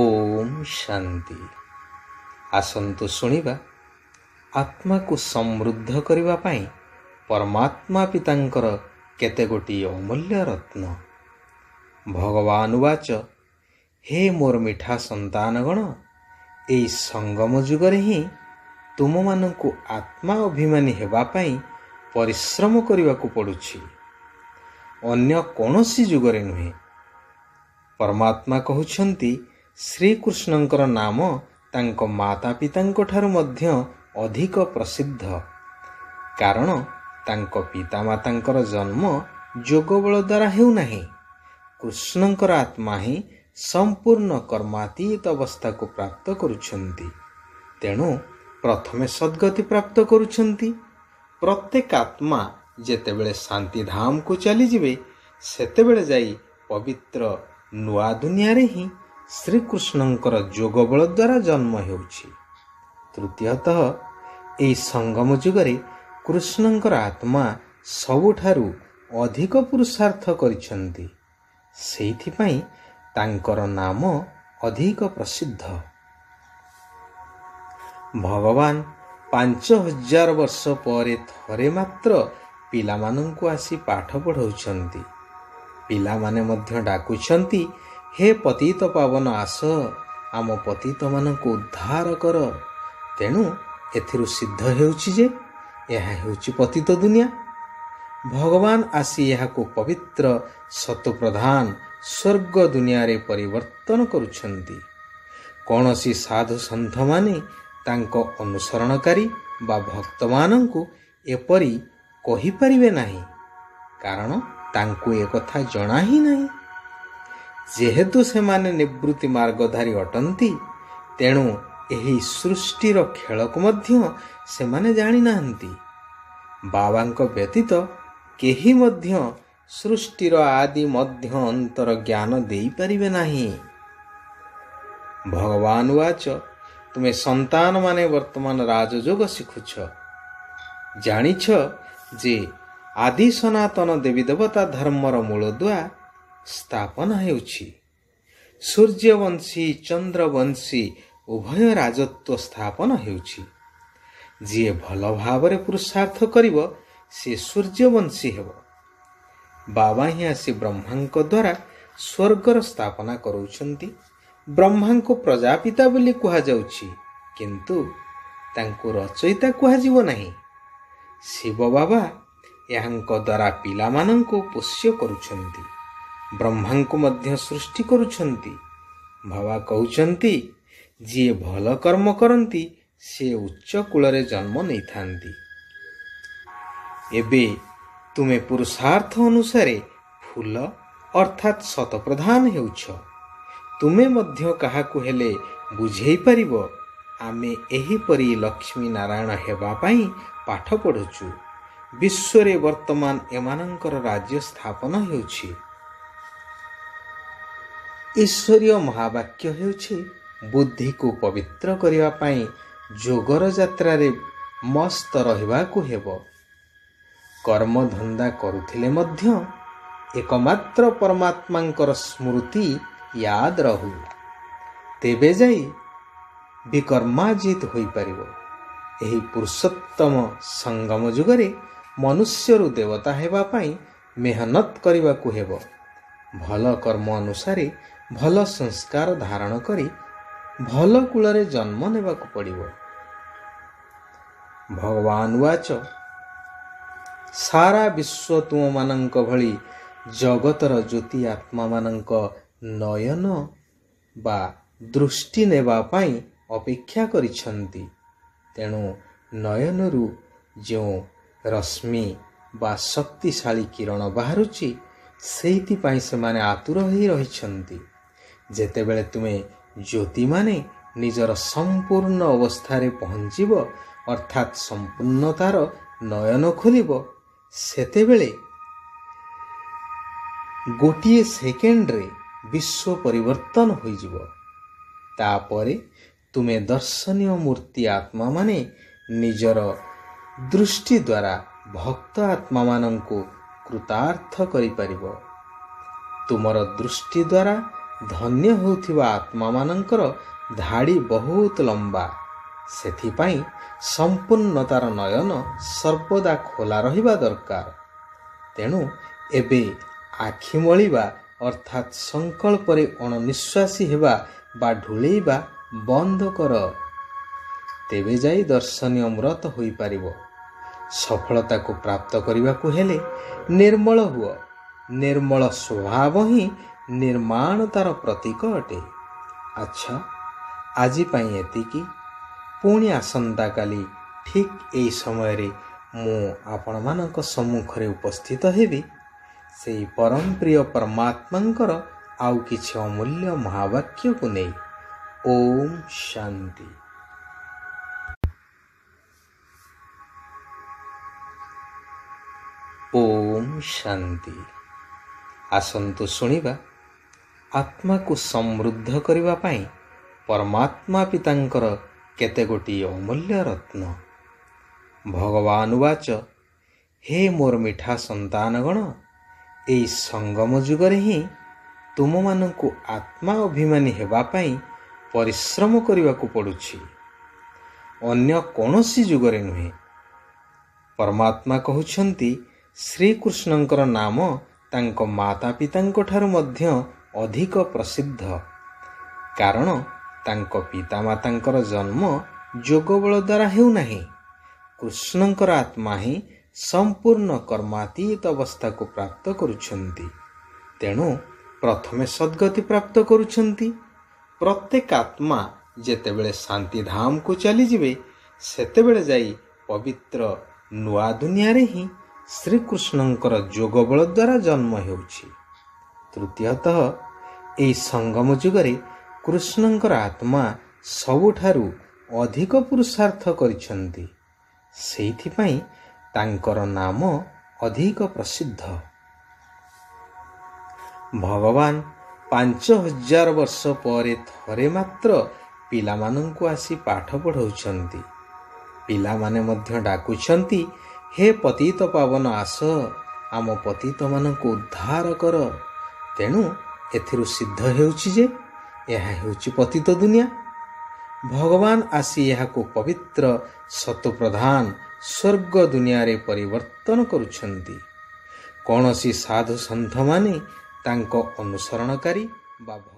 ओम शांति। आसंतु सुनिबा आत्मा को समृद्ध करिबा पाई परमात्मा पितांकर केते गोटी अमूल्य रत्न। भगवान वाच, हे मोर मिठा संतानगण, ए संगम जुगरे ही तुम मानकु आत्मा अभिमानी हेबा पाई परिश्रम करिबाकु पडुछि, अन्य कोनोसी जुगरे नुहे। परमात्मा कहउछन्ति श्रीकृष्णंकर नाम तांको माता पितांको ठारु मध्य अधिक प्रसिद्ध, कारण तांको पितामातांकर जन्म योगबल द्वारा हेउ नाही, कृष्णंकर आत्मा ही संपूर्ण कर्मातीत अवस्था को प्राप्त करुछन्ति। तेणु प्रथमे सद्गति प्राप्त करुछन्ति। प्रत्येक आत्मा जेतेबेले शांति धाम को चली जिवे सेतेबेले जाई पवित्र नुआ दुनिया रे ही श्रीकृष्णंकर योगबल द्वारा जन्म हेउछि। तृतीयतः ए संगम युगरे कृष्णंकर आत्मा सबुठारु अधिक पुरुषार्थ करिछन्ति, सेहिथिपाई तांकर नाम अधिक प्रसिद्ध। भगवान 5000 वर्ष परे थरे मात्र पिलामानंकु आसी पाठ पढाउछन्ति। पिलामाने मध्य डाकुछन्ति, हे पतित पावन आस, आम पतित मानकु उद्धार कर। तेणु एथिरु सिद्ध हेउछि जे यह हेउछि पतित दुनिया। भगवान आसी यह को पवित्र सत्प्रधान स्वर्ग दुनिया रे परिवर्तन करुछन्ति। कोनोसी साधु संत माने तांको अनुसरणकारी बा भक्त मानकु एपरि कहि परिबे नाही, कारण तांकु ए कथा जणा ही नाही, जेहेतु से माने निवृत्ति मार्गधारी अटंती। तेणु एही सृष्टिर खेलकु मध्य से माने जानी नाहंती। बाबांक व्यतीत केही मध्य सृष्टिर आदि मध्य अंतर ज्ञान देई परिबे नाही। भगवान वाच, तुमे संतान माने वर्तमान राजयोग शिखुछ, जानिछ जे आदि सनातन देवी देवता धर्मर मूलद्वा स्थापन हेउछि। सूर्यवंशी चंद्रवंशी उभय राजत्व स्थापन हेउछि। जे भल भावरे पुरुषार्थ करिव से सूर्यवंशी हेब। बाबा ही आसी ब्रह्मांक द्वारा स्वर्गर स्थापना करूछन्ति। ब्रह्मांको प्रजापिता बोली कहा जाउछि, किंतु तांको रचयिता कहा जीव नाही। शिव बाबा यहाँको द्वारा पिलामानंको पोष्य करूछन्ति, ब्रह्मांको मध्य सृष्टि करूछन्ति। बाबा कहउछन्ति, जे भल कर्म करन्ति से उच्च कुलरे जन्म नै थांती। एबे तुमे पुरुषार्थ अनुसार फूल अर्थात सतप्रधान हेउछ। तुमे मध्य काहाकु हेले बुझेई परिबो आमे एही परी लक्ष्मी नारायण हेबा पाई पाठ पढुछु। विश्वरे वर्तमान एमानंकर राज्य स्थापन हेउछि। ईश्वरीय महावाक्य हेउछि बुद्धि को पवित्र करिवा पाई जोगर यात्रा रे मस्त रहिबाकु हेबो। कर्म धंदा करुथिले मध्य एकमात्र परमात्मांकर स्मृति याद रहु, तेबे जाई विकर्माजित होई परिबो। एही पुरुषोत्तम संगम युगरे मनुष्य रु देवता हेबा पाई मेहनत करिबाकु हेबो। भल कर्म अनुसार भल संस्कार धारण करी भल कुलरे जन्म नेबाकु पड़िबो। भगवान वाच, सारा विश्व तुम मानंक भली जगतर ज्योति आत्मा मानंक नयन बा दृष्टि नेबा पाई अपेक्षा करिछन्ति। तेणु नयन रु जो रश्मि बा शक्तिशाली किरण बाहरुची सेति पाई से माने आतुर होई रहिछन्ति। जेतेबेले तुमे ज्योति माने निजर संपूर्ण अवस्था रे पहुँचीब अर्थात संपूर्णतार नयन खोलिब, सेतेबेले गोटिए सेकेंड रे विश्व परिवर्तन होई जीव। तापरे तुमे दर्शनीय मूर्ति आत्मा माने निजर दृष्टि द्वारा भक्त आत्मा मानंको कृतार्थ करि परिबो। तुमर दृष्टि द्वारा धन्य होउथिबा आत्मा मानंकर धाड़ी बहुत लंबा, सेथिपाई संपूर्णतार नयन सर्वदा खोला रहिबा दरकार। तेणु एबे आखि मलिबा अर्थात संकल्परे अणनिश्वासी हेबा बा ढुलेइबा बंद कर, तेबे जाई दर्शनीय अमृत होई पारिबो। सफलता को प्राप्त करिबाकु हेले निर्मल हुओ। निर्मल स्वभाव ही निर्माण तार प्रतीक अटे। अच्छा, आज एतिकी। पुणी आसंता काली ठीक यही समय रे मु आपण मानक सम्मुखरे उपस्थित हेबी, सेई परम प्रिय परमात्मांकर आउ किछि अमूल्य महावाक्य को नेई। ओम शांति। ओम शांति। आसंतु सुनिबा आत्मा को समृद्ध करिबा पाई परमात्मा पितांकर केते गोटी अमूल्य रत्न। भगवान वाच, हे मोर मिठा संतानगण, एई संगम जुगरे ही तुम मानंकु आत्मा अभिमानी हेबा पाई परिश्रम करिबाकु पडुछि, अन्य कोनोसी जुगरे नुहे। परमात्मा कहुछंती श्रीकृष्णंकर नाम तांको माता पितांको ठारु मध्य अधिक प्रसिद्ध, कारण तांको पितामातांकर जन्म योगबल द्वारा हेउ नाही, कृष्णंकर आत्मा ही संपूर्ण कर्मातीत अवस्था को प्राप्त करुछंती। तेणु प्रथमे सद्गति प्राप्त करुछंती। प्रत्येक आत्मा जेतेबेले शांति धाम को चली जिवे, सेतेबेले जाई पवित्र नुआ दुनिया रे ही श्रीकृष्णंकर योगबल द्वारा जन्म हेउछि। तृतीयतः एई संगम युगरे कृष्णंकर आत्मा सबुठारु अधिक पुरुषार्थ करिछन्ति, सेइथिपाई तांकर नाम अधिक प्रसिद्ध। भगवान 5000 वर्ष परे थरे मात्र पिलामानंकु आसी पाठ पढाउछन्ति। पिलामाने मध्य डाकुछन्ति, हे पतित पावन आस, आम पतित मानंकु उद्धार कर। तेणु एथिरु सिद्ध हेउछि जे यह हेउछि पतित दुनिया। भगवान आसी यहाको पवित्र सत्वप्रधान स्वर्ग दुनिया रे परिवर्तन करुछन्ति। कौनसी साधु संत माने तांको अनुसरणकारी बा